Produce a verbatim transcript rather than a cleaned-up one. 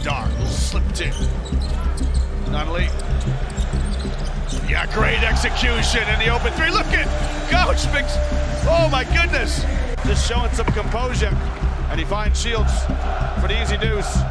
Vladar slipped in. Nunnally. Yeah, great execution in the open three. Look at Gauch. Oh my goodness. Just showing some composure. And he finds Shields for the easy deuce.